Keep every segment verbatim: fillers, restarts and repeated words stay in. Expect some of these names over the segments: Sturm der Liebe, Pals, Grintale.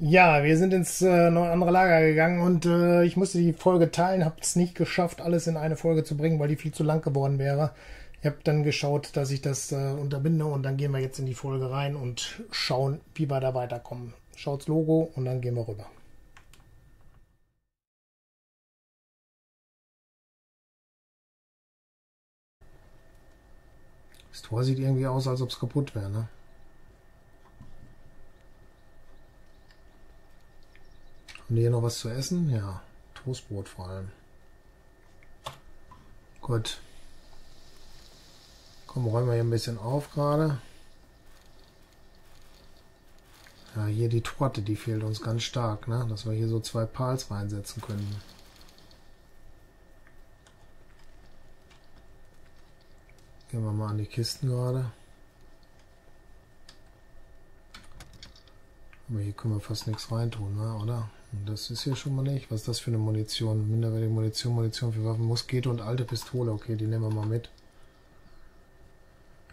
Ja, wir sind ins äh, andere Lager gegangen und äh, ich musste die Folge teilen, habe es nicht geschafft, alles in eine Folge zu bringen, weil die viel zu lang geworden wäre. Ich habe dann geschaut, dass ich das äh, unterbinde und dann gehen wir jetzt in die Folge rein und schauen, wie wir da weiterkommen. Schaut's Logo und dann gehen wir rüber. Das Tor sieht irgendwie aus, als ob es kaputt wäre, ne? Haben die hier noch was zu essen? Ja, Toastbrot vor allem. Gut. Komm, räumen wir hier ein bisschen auf gerade. Ja, hier die Torte, die fehlt uns ganz stark, ne? Dass wir hier so zwei Pals reinsetzen können. Gehen wir mal an die Kisten gerade. Aber hier können wir fast nichts reintun, ne? Oder? Das ist hier schon mal nicht. Was ist das für eine Munition? Minderwertige Munition, Munition für Waffen, Muskete und alte Pistole. Okay, die nehmen wir mal mit.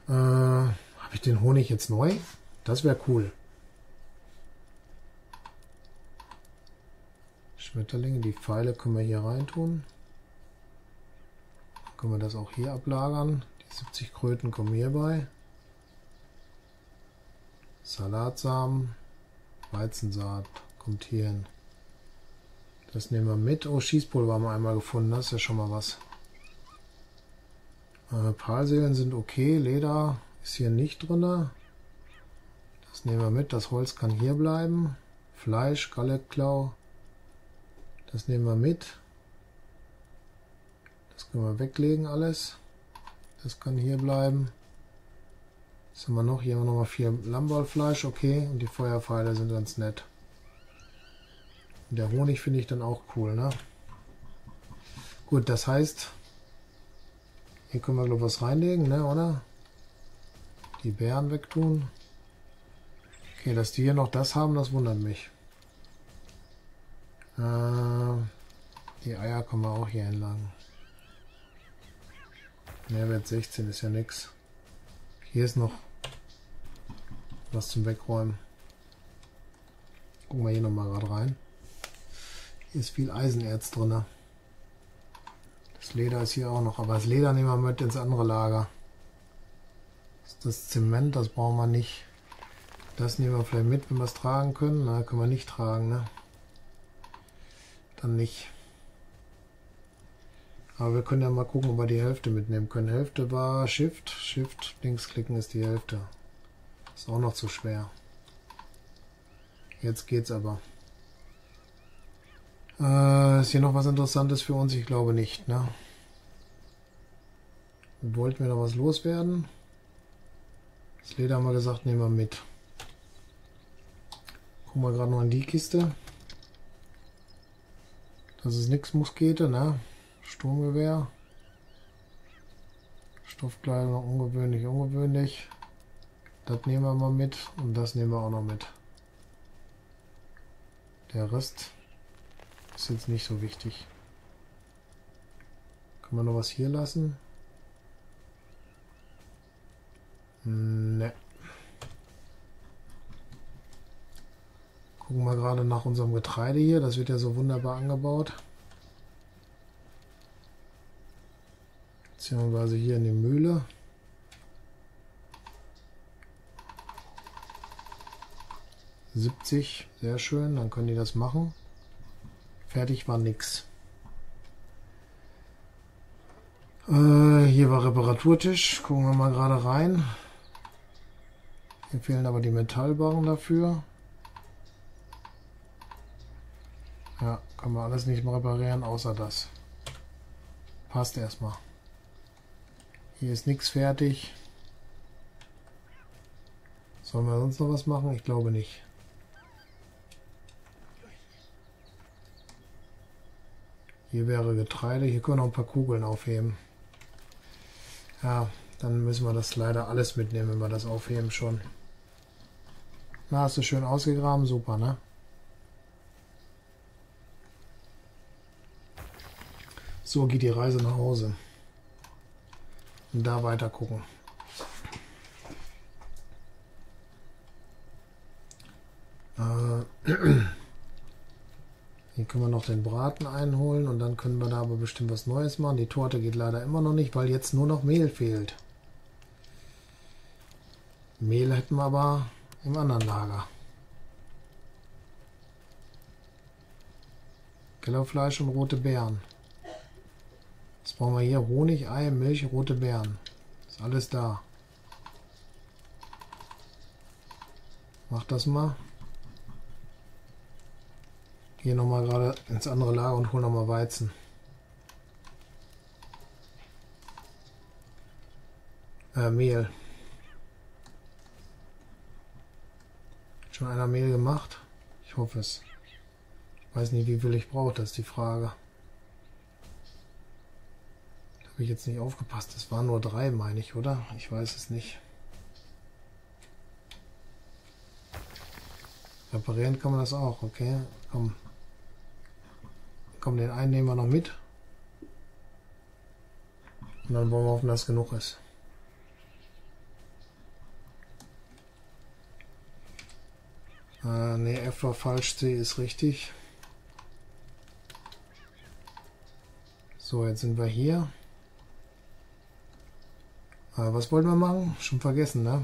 Äh, habe ich den Honig jetzt neu? Das wäre cool. Schmetterlinge, die Pfeile können wir hier reintun. Dann können wir das auch hier ablagern. Die siebzig Kröten kommen hierbei. Salatsamen, Weizensaat kommt hier hin. Das nehmen wir mit. Oh, Schießpulver haben wir einmal gefunden. Das ist ja schon mal was. Äh, Palseelen sind okay. Leder ist hier nicht drin. Das nehmen wir mit. Das Holz kann hier bleiben. Fleisch, Galletklau. Das nehmen wir mit. Das können wir weglegen alles. Das kann hier bleiben. Was haben wir noch? Hier haben wir nochmal vier Lammballfleisch. Okay. Und die Feuerpfeile sind ganz nett. Und der Honig finde ich dann auch cool, ne? Gut, das heißt, hier können wir, glaube ich, was reinlegen, ne? Oder? Die Beeren wegtun. Okay, dass die hier noch das haben, das wundert mich. Die Eier kommen wir auch hier entlang. Mehrwert sechzehn ist ja nix. Hier ist noch was zum Wegräumen. Gucken wir hier nochmal gerade rein. Hier ist viel Eisenerz drin. Das Leder ist hier auch noch, aber das Leder nehmen wir mit ins andere Lager. Das Zement, das brauchen wir nicht. Das nehmen wir vielleicht mit, wenn wir es tragen können. Na, können wir nicht tragen, ne? Dann nicht. Aber wir können ja mal gucken, ob wir die Hälfte mitnehmen können. Hälfte war Shift. Shift, links klicken ist die Hälfte. Ist auch noch zu schwer. Jetzt geht's aber. Äh, ist hier noch was Interessantes für uns? Ich glaube nicht, ne? Wollten wir noch was loswerden? Das Leder haben wir gesagt, nehmen wir mit. Gucken wir gerade noch in die Kiste. Das ist nix Muskete, ne? Sturmgewehr. Stoffkleidung, ungewöhnlich, ungewöhnlich. Das nehmen wir mal mit und das nehmen wir auch noch mit. Der Rest ist jetzt nicht so wichtig. Kann man noch was hier lassen? Ne. Gucken wir gerade nach unserem Getreide hier. Das wird ja so wunderbar angebaut. Beziehungsweise hier in die Mühle. siebzig, sehr schön. Dann können die das machen. Fertig war nix. Äh, hier war Reparaturtisch. Gucken wir mal gerade rein. Hier fehlen aber die Metallbarren dafür. Ja, kann man alles nicht mehr reparieren, außer das. Passt erstmal. Hier ist nichts fertig. Sollen wir sonst noch was machen? Ich glaube nicht. Hier wäre Getreide. Hier können wir noch ein paar Kugeln aufheben. Ja, dann müssen wir das leider alles mitnehmen, wenn wir das aufheben schon. Na, hast du schön ausgegraben? Super, ne? So geht die Reise nach Hause. Und da weiter gucken. Äh Hier können wir noch den Braten einholen und dann können wir da aber bestimmt was Neues machen. Die Torte geht leider immer noch nicht, weil jetzt nur noch Mehl fehlt. Mehl hätten wir aber im anderen Lager. Kellerfleisch und rote Beeren. Was brauchen wir hier? Honig, Ei, Milch, rote Beeren. Ist alles da. Mach das mal. Hier nochmal gerade ins andere Lager und hol nochmal Weizen. Äh, Mehl. Hat schon einer Mehl gemacht? Ich hoffe es. Ich weiß nicht, wie viel ich brauche, das ist die Frage. Habe ich jetzt nicht aufgepasst. Es waren nur drei, meine ich, oder? Ich weiß es nicht. Reparieren kann man das auch, okay. Komm. Komm, den einen nehmen wir noch mit. Und dann wollen wir hoffen, dass genug ist. Äh, ne, F war falsch, C ist richtig. So, jetzt sind wir hier. Äh, was wollten wir machen? Schon vergessen, ne?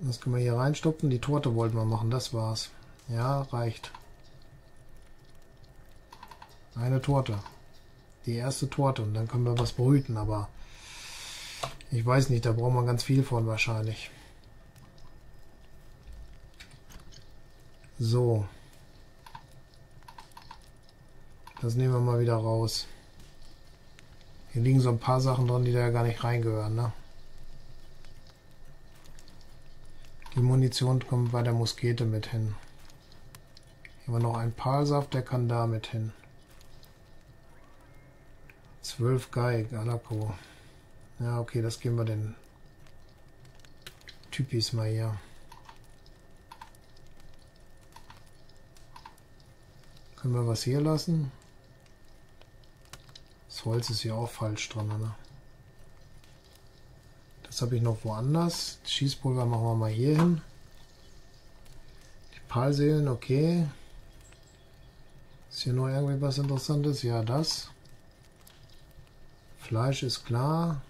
Das können wir hier reinstopfen. Die Torte wollten wir machen, das war's. Ja, reicht. Eine Torte. Die erste Torte und dann können wir was brüten, aber ich weiß nicht, da braucht man ganz viel von wahrscheinlich. So. Das nehmen wir mal wieder raus. Hier liegen so ein paar Sachen drin, die da gar nicht reingehören, ne? Die Munition kommt bei der Muskete mit hin. Hier haben wir noch einen Palsaft, der kann da mit hin. zwölf Geig, Alako. Ja, okay, das geben wir den Typis mal hier. Können wir was hier lassen? Das Holz ist hier auch falsch dran, ne? Das habe ich noch woanders. Das Schießpulver machen wir mal hier hin. Die Palseelen, okay. Ist hier noch irgendwie was Interessantes? Ja, das. Fleisch ist klar.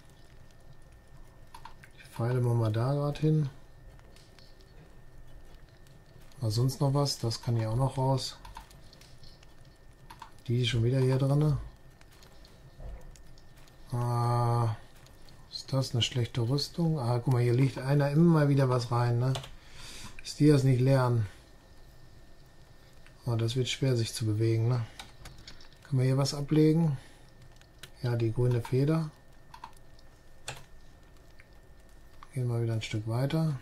Die Pfeile machen wir da gerade hin. War sonst noch was? Das kann hier auch noch raus. Die ist schon wieder hier drin. Ah. Ist das eine schlechte Rüstung? Ah, guck mal, hier liegt einer immer mal wieder was rein, ne? Dass die das nicht lernen. Oh, das wird schwer, sich zu bewegen, ne? Können wir hier was ablegen? Ja, die grüne Feder. Gehen wir wieder ein Stück weiter.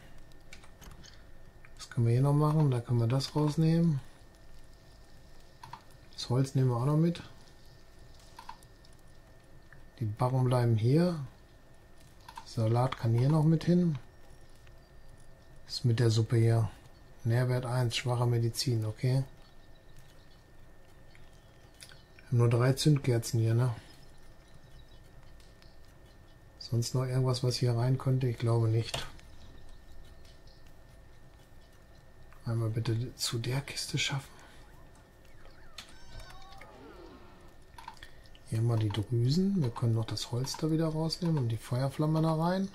Was können wir hier noch machen? Da können wir das rausnehmen. Das Holz nehmen wir auch noch mit. Die Barren bleiben hier. Salat kann hier noch mit hin. Was ist mit der Suppe hier? Nährwert eins, schwache Medizin, okay. Wir haben nur drei Zündkerzen hier, ne? Sonst noch irgendwas, was hier rein könnte? Ich glaube nicht. Einmal bitte zu der Kiste schaffen. Hier haben wir die Drüsen. Wir können noch das Holz da wieder rausnehmen und die Feuerflamme da rein.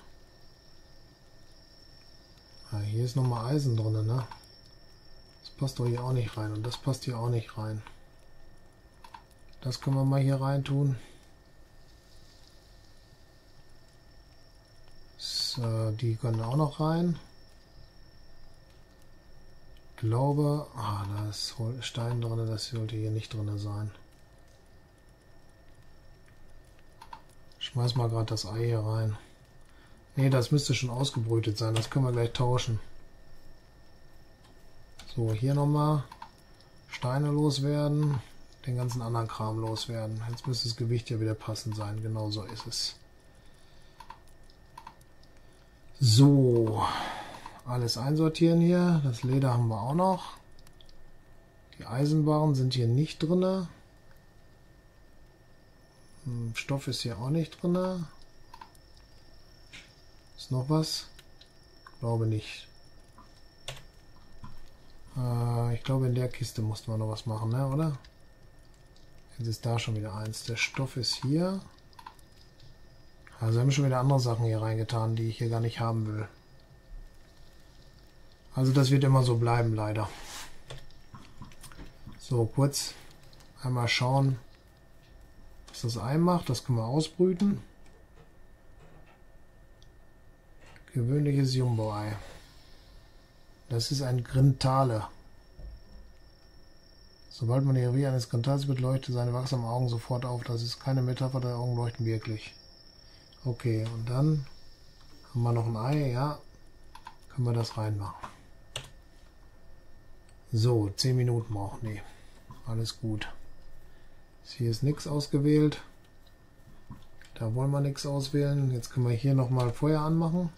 Ah, hier ist nochmal Eisen drin, ne? Das passt doch hier auch nicht rein und das passt hier auch nicht rein. Das können wir mal hier rein tun. So, die können auch noch rein. Ich glaube, ah, da ist Stein drin, das sollte hier nicht drin sein. Schmeiß mal gerade das Ei hier rein. Ne, das müsste schon ausgebrütet sein. Das können wir gleich tauschen. So, hier nochmal. Steine loswerden. Den ganzen anderen Kram loswerden. Jetzt müsste das Gewicht ja wieder passend sein. Genau so ist es. So. Alles einsortieren hier. Das Leder haben wir auch noch. Die Eisenbarren sind hier nicht drin. Stoff ist hier auch nicht drin. Ist noch was? Glaube nicht. Äh, ich glaube, in der Kiste mussten wir noch was machen, ne, oder? Jetzt ist da schon wieder eins. Der Stoff ist hier. Also haben wir schon wieder andere Sachen hier reingetan, die ich hier gar nicht haben will. Also das wird immer so bleiben, leider. So, kurz einmal schauen, was das Ei macht. Das können wir ausbrüten. Gewöhnliches Jumbo-Ei. Das ist ein Grintale. Sobald man die Revier eines Grintales beleuchtet, seine wachsamen Augen sofort auf. Das ist keine Metapher, die Augen leuchten wirklich. Okay, und dann haben wir noch ein Ei, ja, können wir das reinmachen. So, zehn Minuten brauchen die. Alles gut. Hier ist nichts ausgewählt. Da wollen wir nichts auswählen. Jetzt können wir hier nochmal Feuer anmachen.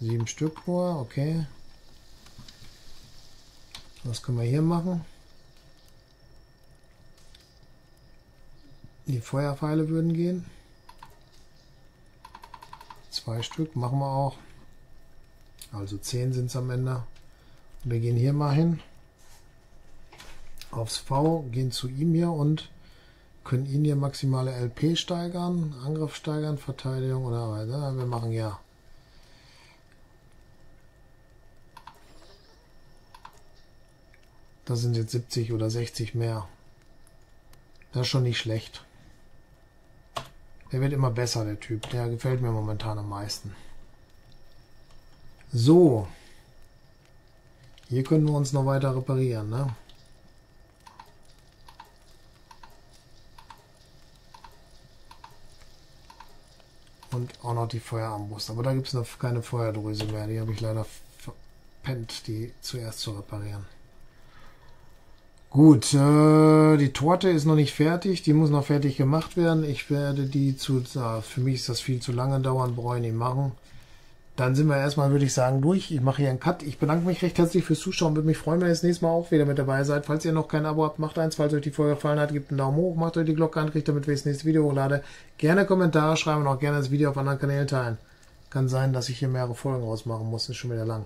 Sieben Stück nur, okay. Was können wir hier machen? Die Feuerpfeile würden gehen. Zwei Stück machen wir auch. Also zehn sind es am Ende. Wir gehen hier mal hin. Aufs V, gehen zu ihm hier und können ihn hier maximale L P steigern, Angriff steigern, Verteidigung oder weiter. Wir machen ja. Das sind jetzt siebzig oder sechzig mehr. Das ist schon nicht schlecht. Der wird immer besser, der Typ. Der gefällt mir momentan am meisten. So. Hier können wir uns noch weiter reparieren, ne? Und auch noch die Feuerarmbrust. Aber da gibt es noch keine Feuerdrüse mehr. Die habe ich leider verpennt, die zuerst zu reparieren. Gut, äh, die Torte ist noch nicht fertig. Die muss noch fertig gemacht werden. Ich werde die zu... Äh, für mich ist das viel zu lange dauern. Bräunig machen. Dann sind wir erstmal, würde ich sagen, durch. Ich mache hier einen Cut. Ich bedanke mich recht herzlich fürs Zuschauen. Würde mich freuen, wenn ihr das nächste Mal auch wieder mit dabei seid. Falls ihr noch kein Abo habt, macht eins. Falls euch die Folge gefallen hat, gebt einen Daumen hoch. Macht euch die Glocke an, kriegt damit, wenn ich das nächste Video hochlade. Gerne Kommentare schreiben und auch gerne das Video auf anderen Kanälen teilen. Kann sein, dass ich hier mehrere Folgen rausmachen muss. Ist schon wieder lang.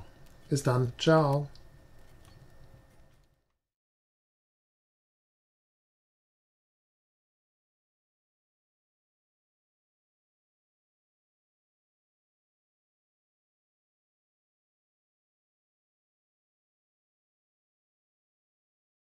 Bis dann. Ciao.